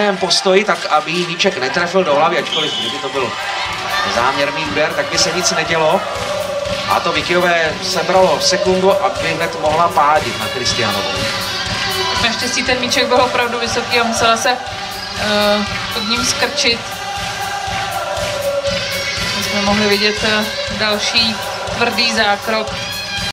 jednotném postoji, tak aby jí míček netrefil do hlavy, ačkoliv kdyby to byl záměrný úder, tak by se nic nedělo. A to Vikyové sebralo sekundu, aby hned mohla pádit na Christiánovou. Naštěstí ten míček byl opravdu vysoký a musela se pod ním skrčit. My jsme mohli vidět další tvrdý zákrok.